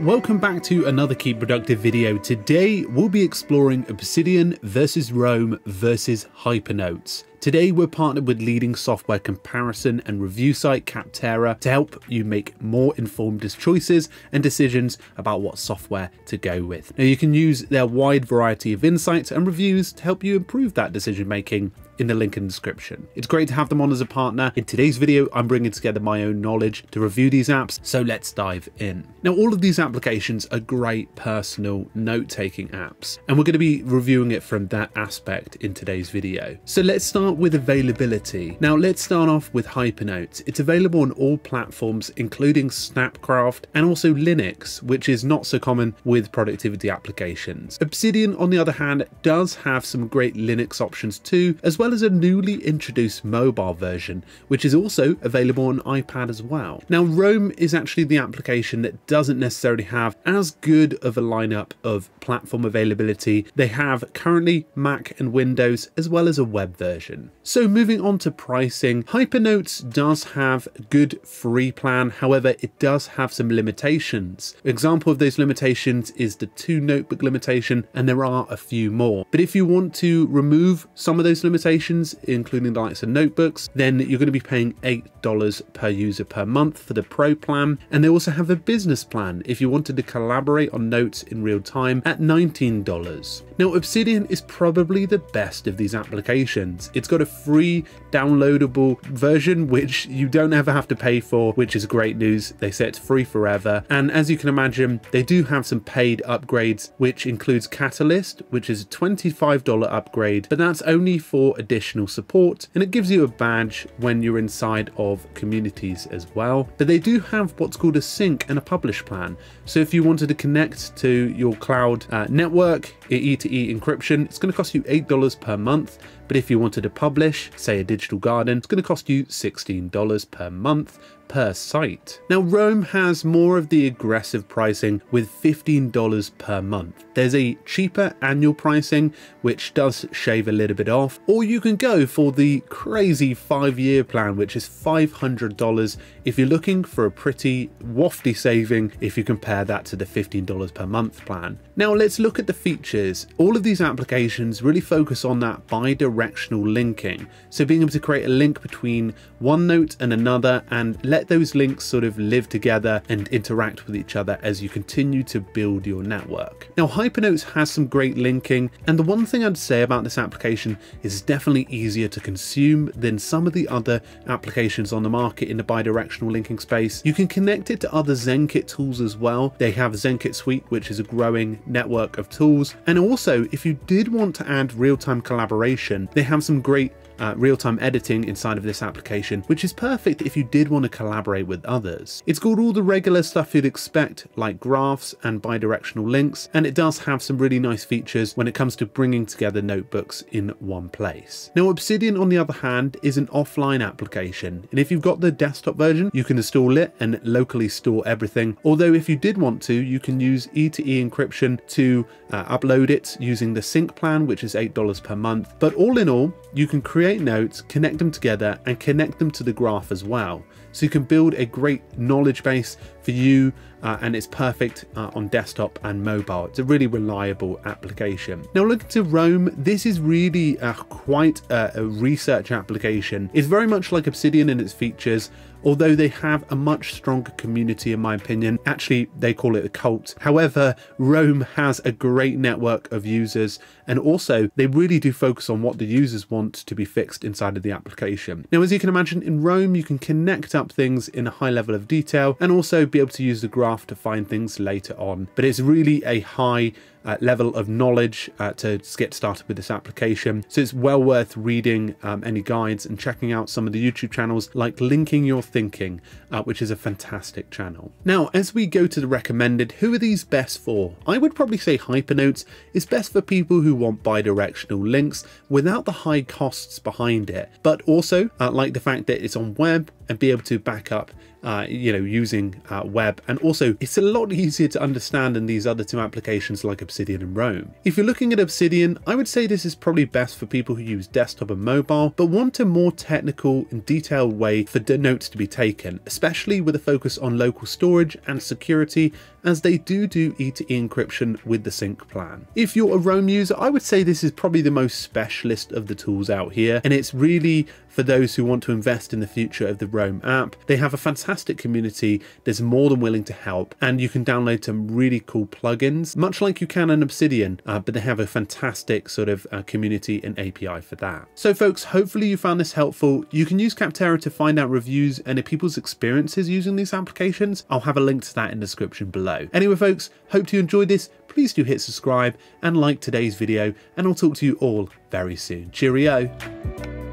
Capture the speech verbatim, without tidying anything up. Welcome back to another Keep Productive video. Today we'll be exploring Obsidian versus Roam versus Hypernotes. Today we're partnered with leading software comparison and review site Capterra to help you make more informed choices and decisions about what software to go with. Now you can use their wide variety of insights and reviews to help you improve that decision making in the link in the description. It's great to have them on as a partner. In today's video, I'm bringing together my own knowledge to review these apps, so let's dive in. Now all of these applications are great personal note-taking apps, and we're going to be reviewing it from that aspect in today's video. So let's start with availability. Now let's start off with Hypernotes. It's available on all platforms including Snapcraft and also Linux, which is not so common with productivity applications. Obsidian on the other hand does have some great Linux options too, as well as a newly introduced mobile version which is also available on iPad as well. Now Roam is actually the application that doesn't necessarily have as good of a lineup of platform availability. They have currently Mac and Windows as well as a web version. So moving on to pricing, Hypernotes does have a good free plan, however it does have some limitations. An example of those limitations is the two notebook limitation, and there are a few more. But if you want to remove some of those limitations, including the likes of notebooks, then you're going to be paying eight dollars per user per month for the Pro plan, and they also have a business plan if you wanted to collaborate on notes in real time at nineteen dollars. Now Obsidian is probably the best of these applications. It's It's got a free downloadable version which you don't ever have to pay for, which is great news. They say it's free forever, and as you can imagine they do have some paid upgrades which includes Catalyst, which is a twenty-five dollar upgrade, but that's only for additional support and it gives you a badge when you're inside of communities as well. But they do have what's called a sync and a publish plan, so if you wanted to connect to your cloud uh, network, E two E encryption, it's going to cost you eight dollars per month. But if you wanted to publish, say a digital garden, it's going to cost you sixteen dollars per month per site. Now Roam has more of the aggressive pricing with fifteen dollars per month. There's a cheaper annual pricing which does shave a little bit off, or you can go for the crazy five year plan which is five hundred dollars if you're looking for a pretty wafty saving if you compare that to the fifteen dollars per month plan. Now let's look at the features. All of these applications really focus on that bi-directional linking, so being able to create a link between one note and another and let those links sort of live together and interact with each other as you continue to build your network. Now Hypernotes has some great linking, and the one thing I'd say about this application is it's definitely easier to consume than some of the other applications on the market in the bidirectional linking space. You can connect it to other Zenkit tools as well. They have Zenkit Suite, which is a growing network of tools, and also if you did want to add real-time collaboration, they have some great Uh, real-time editing inside of this application, which is perfect if you did want to collaborate with others. It's got all the regular stuff you'd expect, like graphs and bidirectional links, and it does have some really nice features when it comes to bringing together notebooks in one place. Now Obsidian on the other hand is an offline application, and if you've got the desktop version you can install it and locally store everything, although if you did want to you can use E two E encryption to uh, upload it using the sync plan, which is eight dollars per month. But all in all you can create Create notes, connect them together, and connect them to the graph as well. So you can build a great knowledge base for you, uh, and it's perfect uh, on desktop and mobile. It's a really reliable application. Now looking to Roam, this is really uh, quite a, a research application. It's very much like Obsidian in its features, although they have a much stronger community in my opinion. Actually, they call it a cult. However, Roam has a great network of users, and also they really do focus on what the users want to be fixed inside of the application. Now, as you can imagine, in Roam, you can connect up things in a high level of detail and also be able to use the graph to find things later on. But it's really a high Uh, level of knowledge uh, to get started with this application, so it's well worth reading um, any guides and checking out some of the YouTube channels like Linking Your Thinking, uh, which is a fantastic channel. Now as we go to the recommended, who are these best for? I would probably say Hypernotes is best for people who want bi-directional links without the high costs behind it, but also uh, like the fact that it's on web and be able to back up, uh, you know, using uh, web. And also it's a lot easier to understand than these other two applications like Obsidian and Roam. If you're looking at Obsidian, I would say this is probably best for people who use desktop and mobile, but want a more technical and detailed way for notes to be taken, especially with a focus on local storage and security, as they do do E two E encryption with the sync plan. If you're a Roam user, I would say this is probably the most specialist of the tools out here, and it's really for those who want to invest in the future of the Roam app. They have a fantastic community that's more than willing to help, and you can download some really cool plugins, much like you can in Obsidian, uh, but they have a fantastic sort of uh, community and A P I for that. So folks, hopefully you found this helpful. You can use Capterra to find out reviews and people's experiences using these applications. I'll have a link to that in the description below. Anyway folks, hope you enjoyed this. Please do hit subscribe and like today's video, and I'll talk to you all very soon. Cheerio.